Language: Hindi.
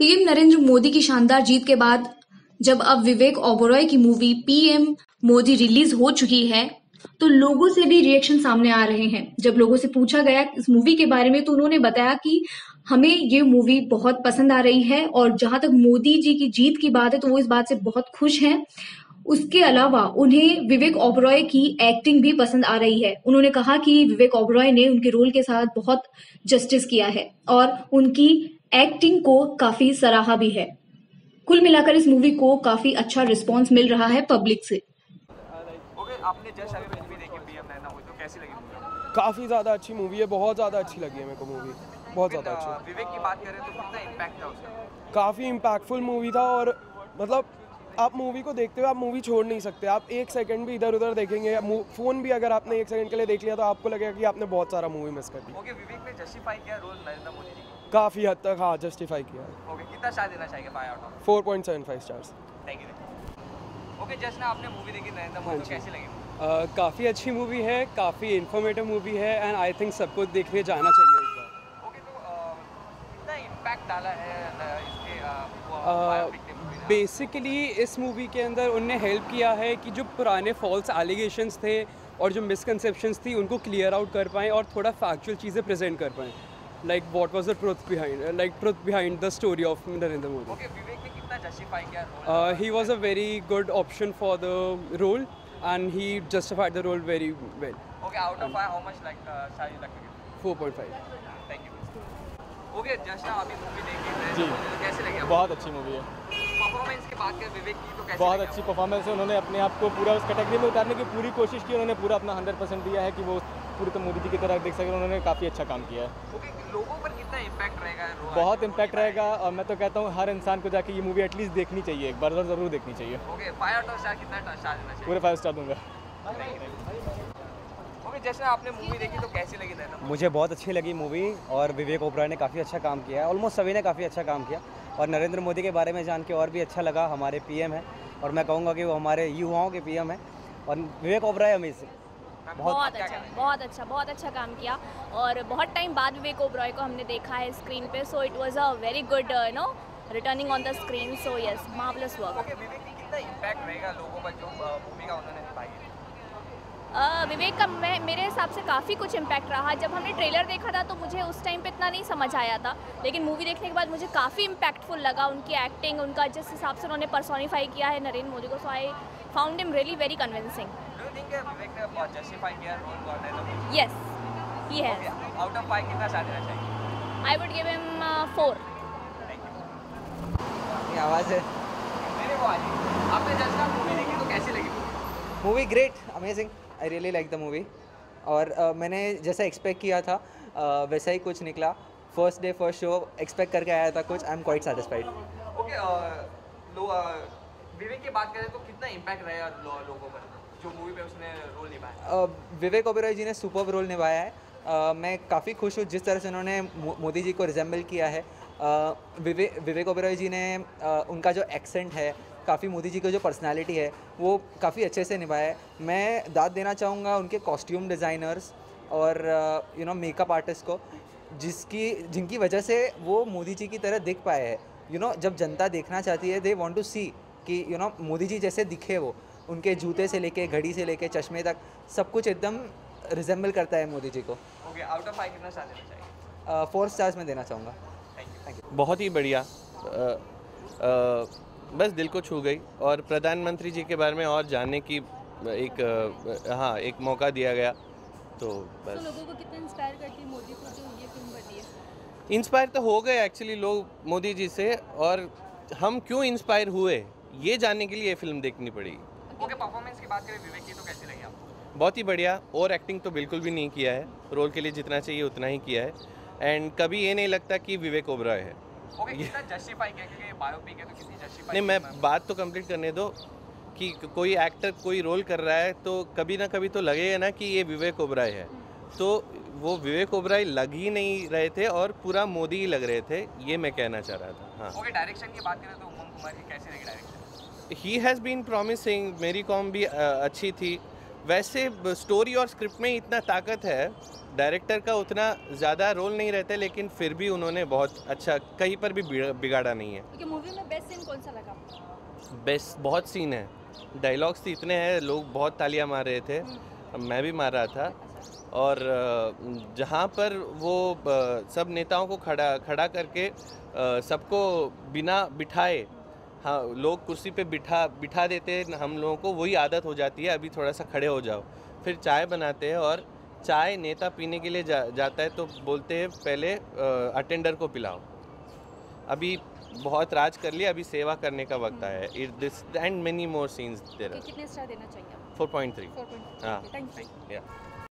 पीएम नरेंद्र मोदी की शानदार जीत के बाद जब अब विवेक ओबेरॉय की मूवी पीएम मोदी रिलीज हो चुकी है तो लोगों से भी रिएक्शन सामने आ रहे हैं। जब लोगों से पूछा गया इस मूवी के बारे में तो उन्होंने बताया कि हमें ये मूवी बहुत पसंद आ रही है और जहां तक मोदी जी की जीत की बात है तो वो इस बात से बहुत खुश हैं। उसके अलावा उन्हें विवेक ओबेरॉय की एक्टिंग भी पसंद आ रही है। उन्होंने कहा कि विवेक ओबेरॉय ने उनके रोल के साथ बहुत जस्टिस किया है और उनकी एक्टिंग को काफी सराहा भी है। कुल मिलाकर इस मूवी को काफी अच्छा रिस्पॉन्स मिल रहा है पब्लिक से। आपने जैसा मूवी देखी पीएम नैना हुई तो कैसी लगी? काफ़ी ज़्यादा अच्छी मूवी है, बहुत ज़्यादा अच्छी लगी है मेरे को मूवी, बहुत ज़्यादा अच्छी। विवेक की बात करें तो कितना इम्पैक्ट था उसका? काफ़ी इम्पैक्टफुल मूवी था और मतलब आप मूवी को देखते हुए आप मूवी छोड़ नहीं सकते। आप एक सेकंड भी इधर उधर देखेंगे, फ़ोन भी अगर आपने एक सेकंड के लिए देख लिया तो आपको लगेगा कि आपने बहुत सारा मूवी मिस कर दिया। ओके, विवेक ने जस्टिफाई किया रोल नरेंद्र मोदी जी का काफ़ी हद तक। हाँ, जस्टिफाई किया। ओके, कितना स्टार देना चाहिए 4.75 stars? Thank you. Okay, just ना आपने मूवी देखी नरेंद्र मोदी जी, कैसी लगी? काफ़ी अच्छी मूवी है, काफ़ी इन्फॉर्मेटिव मूवी है एंड आई थिंक सबको देखने जाना चाहिए इस बार। ओके, तो कितना इम्पैक्ट डाला है इसके? बेसिकली इस मूवी के अंदर उनने हेल्प किया है कि जो पुराने फॉल्स एलिगेशंस थे और जो मिसकनसेप्शंस थी उनको क्लियर आउट कर पाएँ और थोड़ा फैक्चुअल चीज़ें प्रेजेंट कर पाएँ। Like what was the truth behind, like truth behind the story of Narendra Modi. Okay, Vivek ने कितना जस्टिफाई किया? He was a very good option for the role and he justified the role very well. Okay, out of 5 how much like Shai like 4.5? Thank you. Okay, Jashna aapne movie dekhi hai, kaisi lagi? बहुत अच्छी मूवी है। परफॉर्मेंस की बात करें विवेक की तो कैसी? बहुत अच्छी परफॉर्मेंस है। उन्होंने अपने आप को पूरा उस कैटेगरी में उतारने की पूरी कोशिश की। उन्होंने पूरा अपना 100% दिया है कि वो पूरे तो मोदी जी की तरह देख सके। उन्होंने काफ़ी अच्छा काम किया है। ओके, लोगों पर कितना इम्पैक्ट रहेगा? बहुत इम्पैक्ट रहेगा और मैं तो कहता हूँ हर इंसान को जाके ये मूवी एटलीस्ट देखनी चाहिए, एक बार ज़रूर देखनी चाहिए। ओके, 5 स्टार कितना स्टार देना चाहिए? पूरे 5 स्टार दूंगा। ओके, जैसे आपने मूवी देखी तो कैसी लगी? मुझे बहुत अच्छी लगी मूवी और विवेक ओबेरॉय ने काफ़ी अच्छा काम किया है। ऑलमोस्ट सभी ने काफ़ी अच्छा काम किया और नरेंद्र मोदी के बारे में जान के और भी अच्छा लगा। हमारे पीएम हैं और मैं कहूँगा कि वो हमारे युवाओं के पीएम हैं और विवेक ओबेरॉय अमेजिंग। बहुत अच्छा काम किया और बहुत टाइम बाद विवेक ओबेरॉय को हमने देखा है स्क्रीन पे, so it was a very good returning on the screen, so yes, marvellous work. Okay, Vivek की कितना इम्पैक्ट रहेगा लोगों पर जो भूमिका उन्होंने निभाई है? विवेक का मेरे हिसाब से काफ़ी कुछ इम्पैक्ट रहा। जब हमने ट्रेलर देखा था तो मुझे उस टाइम पे इतना नहीं समझ आया था, लेकिन मूवी देखने के बाद मुझे काफ़ी इम्पैक्टफुल लगा उनकी एक्टिंग, उनका जिस हिसाब से उन्होंने पर्सोनिफाई किया है नरेंद्र मोदी को, so I found him really very convincing. Yes, ही है। आउट ऑफ 5 कितना स्टार देना चाहिए? I would give him 4। आवाज़ है आपने जैसा मूवी देखी तो कैसी लगी? Movie great, amazing. I really like the movie और मैंने जैसा एक्सपेक्ट किया था वैसा ही कुछ निकला। First day first show expect करके आया था कुछ। I am quite satisfied. Okay, Vivek की बात करें तो कितना इम्पैक्ट रहा लोगों पर जो मूवी में उसने रोल निभाया? विवेक ओबेरॉय जी ने सुपर्ब रोल निभाया है। मैं काफ़ी खुश हूँ जिस तरह से उन्होंने मोदी जी को रिजेंबल किया है। विवेक ओबेरॉय जी ने उनका जो एक्सेंट है, काफ़ी मोदी जी की जो पर्सनालिटी है वो काफ़ी अच्छे से निभाया है। मैं दाद देना चाहूँगा उनके कॉस्ट्यूम डिज़ाइनर्स और मेकअप आर्टिस्ट को, जिनकी वजह से वो मोदी जी की तरह दिख पाए हैं। जब जनता देखना चाहती है, दे वांट टू सी कि मोदी जी जैसे दिखे वो। उनके जूते से लेके, घड़ी से लेके, चश्मे तक सब कुछ एकदम रिजेंबल करता है मोदी जी को। ओके, आउट ऑफ 5 कितना स्टार देना चाहिए? 4 स्टार्स में देना चाहूँगा। Thank you. बहुत ही बढ़िया, बस दिल को छू गई और प्रधानमंत्री जी के बारे में और जानने की एक मौका दिया गया। तो बस लोगों को कितना इंस्पायर करती है मोदी को जो ये फिल्म बनी है? इंस्पायर तो हो गए एक्चुअली लोग मोदी जी से, और हम क्यों इंस्पायर हुए ये जानने के लिए ये फिल्म देखनी पड़ेगी। ओके, परफॉर्मेंस की बात करें विवेक की तो कैसी लगी आपको? बहुत ही बढ़िया। और एक्टिंग तो बिल्कुल भी नहीं किया है, रोल के लिए जितना चाहिए उतना ही किया है एंड कभी ये नहीं लगता कि विवेक ओबेरॉय है। ओके, कितना जस्टिफाई किया क्योंकि ये बायोपिक है तो कितनी जस्टिफाई? नहीं, मैं बात तो कंप्लीट करने दो कि कोई एक्टर कोई रोल कर रहा है तो कभी ना कभी तो लगेगा ना कि ये विवेक ओबेरॉय है, तो वो विवेक ओबेरॉय लग ही नहीं रहे थे और पूरा मोदी ही लग रहे थे, ये मैं कहना चाह रहा था। हाँ। ओके, डायरेक्शन की बात करें तो उमंग कुमार की कैसी लगी direction? He has been promising. Mary Kom भी अच्छी थी वैसे स्टोरी और स्क्रिप्ट में इतना ताकत है, डायरेक्टर का उतना ज़्यादा रोल नहीं रहता, लेकिन फिर भी उन्होंने बहुत अच्छा, कहीं पर भी बिगाड़ा नहीं है। okay, मूवी में बेस्ट सीन कौन सा लगा? बेस्ट बहुत सीन है, डायलॉग्स तो इतने हैं, लोग बहुत तालियां मार रहे थे, मैं भी मार रहा था। और जहाँ पर वो सब नेताओं को खड़ा करके सबको बिना बिठाए, हाँ, लोग कुर्सी पे बिठा देते हैं हम लोगों को, वही आदत हो जाती है, अभी थोड़ा सा खड़े हो जाओ। फिर चाय बनाते हैं और चाय नेता पीने के लिए जाता है तो बोलते हैं पहले अटेंडर को पिलाओ, अभी बहुत राज कर लिया, अभी सेवा करने का वक्त आया है। It this and many more scenes there. कितने स्टार देना चाहिए? 4.3। हाँ, थैंक यू।